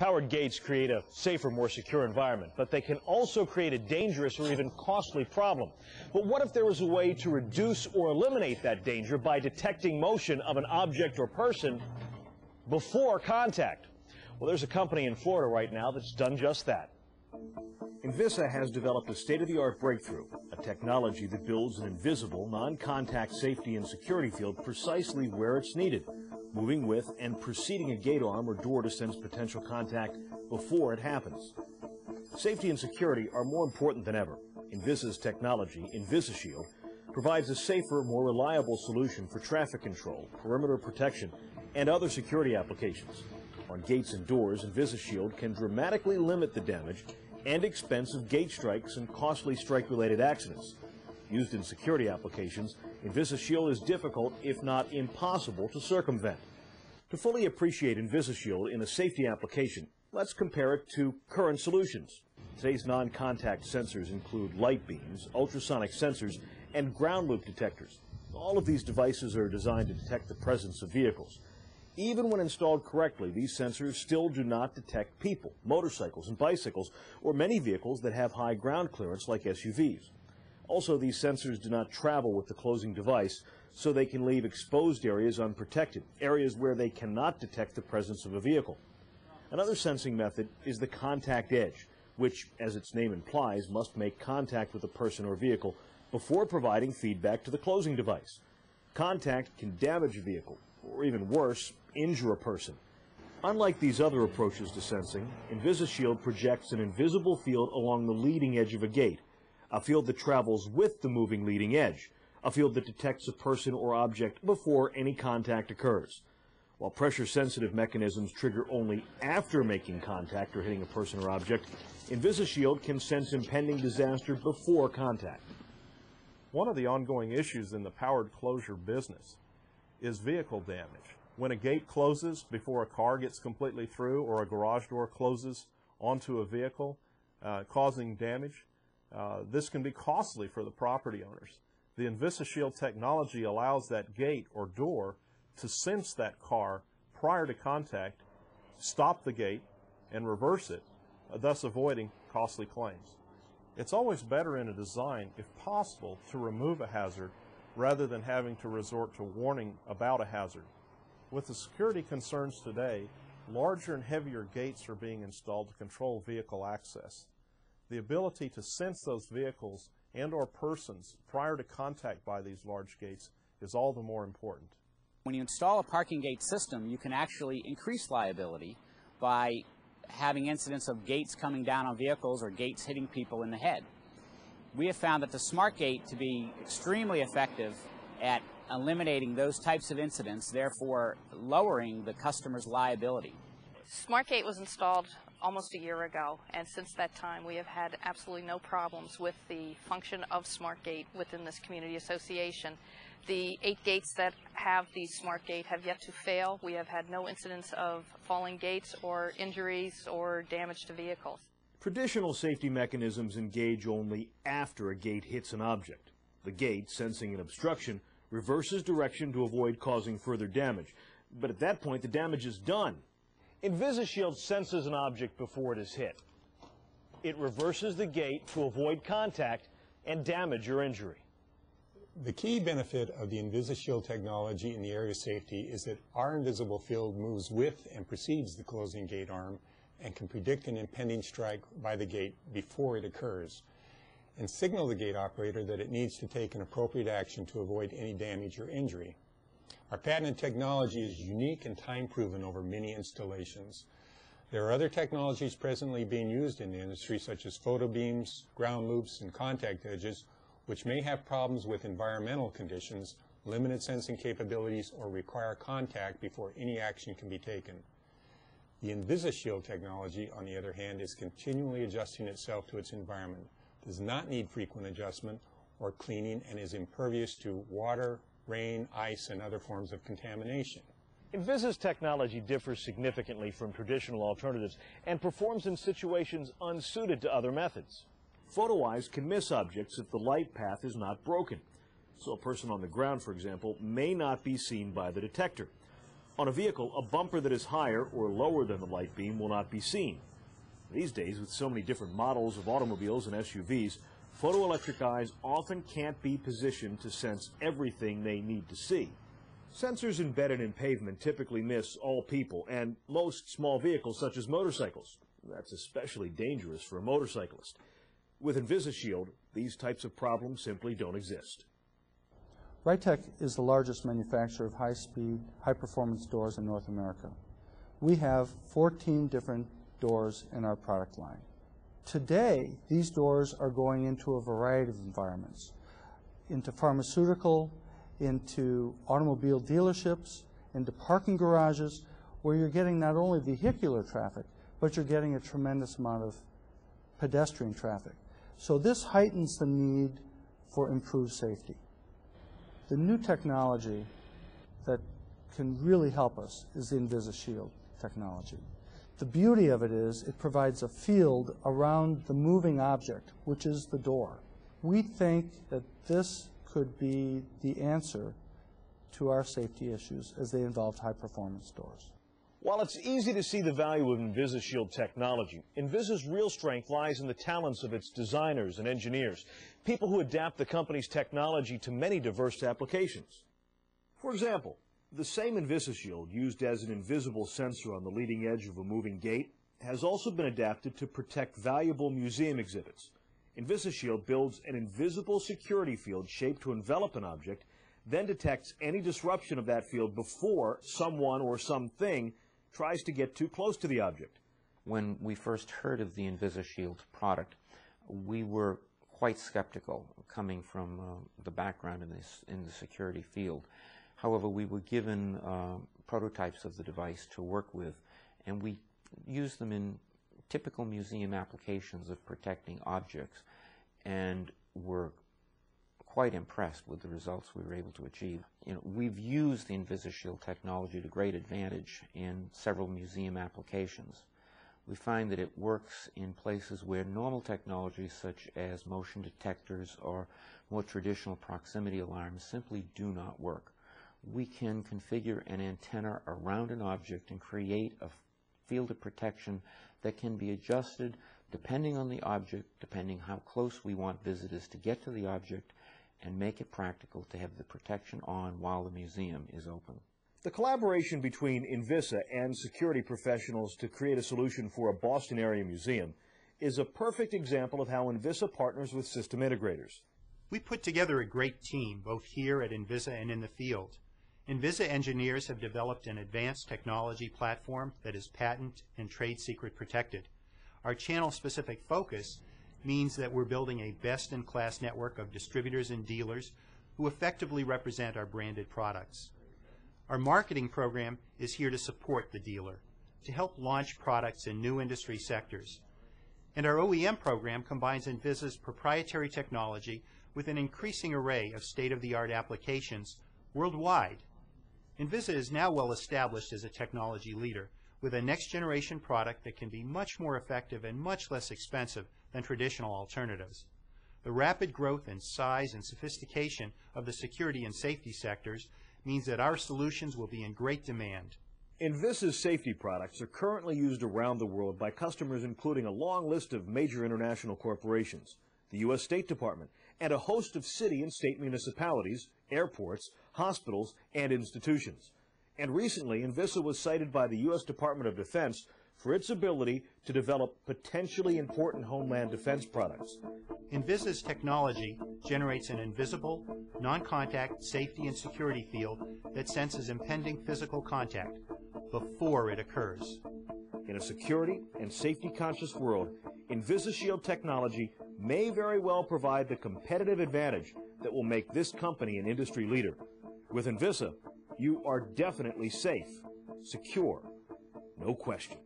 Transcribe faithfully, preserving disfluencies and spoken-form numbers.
Powered gates create a safer, more secure environment, but they can also create a dangerous or even costly problem. But what if there was a way to reduce or eliminate that danger by detecting motion of an object or person before contact? Well, there's a company in Florida right now that's done just that. Invisa has developed a state-of-the-art breakthrough, a technology that builds an invisible, non-contact safety and security field precisely where it's needed, moving with and preceding a gate arm or door to sense potential contact before it happens. Safety and security are more important than ever. Invisa's technology, InvisaShield, provides a safer, more reliable solution for traffic control, perimeter protection, and other security applications. On gates and doors, InvisaShield can dramatically limit the damage and expense of gate strikes and costly strike-related accidents. Used in security applications, InvisaShield is difficult, if not impossible, to circumvent. To fully appreciate InvisaShield in a safety application, let's compare it to current solutions. Today's non-contact sensors include light beams, ultrasonic sensors, and ground loop detectors. All of these devices are designed to detect the presence of vehicles. Even when installed correctly, these sensors still do not detect people, motorcycles and bicycles, or many vehicles that have high ground clearance like S U Vs. Also, these sensors do not travel with the closing device, so they can leave exposed areas unprotected, areas where they cannot detect the presence of a vehicle. Another sensing method is the contact edge, which, as its name implies, must make contact with a person or vehicle before providing feedback to the closing device. Contact can damage a vehicle, or even worse, injure a person. Unlike these other approaches to sensing, InvisaShield projects an invisible field along the leading edge of a gate, a field that travels with the moving leading edge, a field that detects a person or object before any contact occurs. While pressure-sensitive mechanisms trigger only after making contact or hitting a person or object, InvisaShield can sense impending disaster before contact. One of the ongoing issues in the powered closure business is vehicle damage. When a gate closes before a car gets completely through, or a garage door closes onto a vehicle, uh, causing damage, Uh, this can be costly for the property owners. The InvisaShield technology allows that gate or door to sense that car prior to contact, stop the gate, and reverse it, thus avoiding costly claims. It's always better in a design, if possible, to remove a hazard rather than having to resort to warning about a hazard. With the security concerns today, larger and heavier gates are being installed to control vehicle access. The ability to sense those vehicles and or persons prior to contact by these large gates is all the more important. When you install a parking gate system, you can actually increase liability by having incidents of gates coming down on vehicles or gates hitting people in the head. We have found that the SmartGate to be extremely effective at eliminating those types of incidents, therefore lowering the customer's liability. SmartGate was installed almost a year ago, and since that time we have had absolutely no problems with the function of SmartGate within this community association. The eight gates that have the SmartGate have yet to fail. We have had no incidents of falling gates or injuries or damage to vehicles. Traditional safety mechanisms engage only after a gate hits an object. The gate, sensing an obstruction, reverses direction to avoid causing further damage. But at that point the damage is done. InvisaShield senses an object before it is hit. It reverses the gate to avoid contact and damage or injury. The key benefit of the InvisaShield technology in the area of safety is that our invisible field moves with and precedes the closing gate arm and can predict an impending strike by the gate before it occurs and signal the gate operator that it needs to take an appropriate action to avoid any damage or injury. Our patented technology is unique and time-proven over many installations. There are other technologies presently being used in the industry, such as photo beams, ground loops, and contact edges, which may have problems with environmental conditions, limited sensing capabilities, or require contact before any action can be taken. The InvisaShield technology, on the other hand, is continually adjusting itself to its environment, does not need frequent adjustment or cleaning, and is impervious to water, rain, ice, and other forms of contamination. Invisa's technology differs significantly from traditional alternatives and performs in situations unsuited to other methods. PhotoEyes can miss objects if the light path is not broken, so a person on the ground, for example, may not be seen by the detector. On a vehicle, a bumper that is higher or lower than the light beam will not be seen. These days, with so many different models of automobiles and S U Vs, photoelectric eyes often can't be positioned to sense everything they need to see. Sensors embedded in pavement typically miss all people and most small vehicles such as motorcycles. That's especially dangerous for a motorcyclist. With InvisaShield, these types of problems simply don't exist. Rytec is the largest manufacturer of high-speed, high-performance doors in North America. We have fourteen different doors in our product line. Today, these doors are going into a variety of environments, into pharmaceutical, into automobile dealerships, into parking garages, where you're getting not only vehicular traffic, but you're getting a tremendous amount of pedestrian traffic. So this heightens the need for improved safety. The new technology that can really help us is the InvisaShield technology. The beauty of it is it provides a field around the moving object, which is the door. We think that this could be the answer to our safety issues as they involve high-performance doors. While it's easy to see the value of InvisaShield technology, Invisa's real strength lies in the talents of its designers and engineers, people who adapt the company's technology to many diverse applications. For example, the same InvisaShield used as an invisible sensor on the leading edge of a moving gate has also been adapted to protect valuable museum exhibits. InvisaShield builds an invisible security field shaped to envelop an object, then detects any disruption of that field before someone or something tries to get too close to the object. When we first heard of the InvisaShield product, we were quite skeptical, coming from uh, the background in, this, in the security field. However, we were given uh, prototypes of the device to work with, and we used them in typical museum applications of protecting objects, and were quite impressed with the results we were able to achieve. You know, we've used the InvisaShield technology to great advantage in several museum applications. We find that it works in places where normal technologies such as motion detectors or more traditional proximity alarms simply do not work. We can configure an antenna around an object and create a field of protection that can be adjusted depending on the object, depending how close we want visitors to get to the object, and make it practical to have the protection on while the museum is open. The collaboration between Invisa and security professionals to create a solution for a Boston area museum is a perfect example of how Invisa partners with system integrators. We put together a great team, both here at Invisa and in the field. Invisa engineers have developed an advanced technology platform that is patent and trade secret protected. Our channel-specific focus means that we're building a best-in-class network of distributors and dealers who effectively represent our branded products. Our marketing program is here to support the dealer, to help launch products in new industry sectors. And our O E M program combines Invisa's proprietary technology with an increasing array of state-of-the-art applications worldwide. Invisa is now well established as a technology leader, with a next-generation product that can be much more effective and much less expensive than traditional alternatives. The rapid growth in size and sophistication of the security and safety sectors means that our solutions will be in great demand. Invisa's safety products are currently used around the world by customers including a long list of major international corporations, the U S State Department, and a host of city and state municipalities, airports, hospitals, and institutions. And recently, Invisa was cited by the U S Department of Defense for its ability to develop potentially important homeland defense products. Invisa's technology generates an invisible, non-contact safety and security field that senses impending physical contact before it occurs. In a security and safety-conscious world, InvisaShield technology may very well provide the competitive advantage that will make this company an industry leader. With Invisa, you are definitely safe, secure, no question.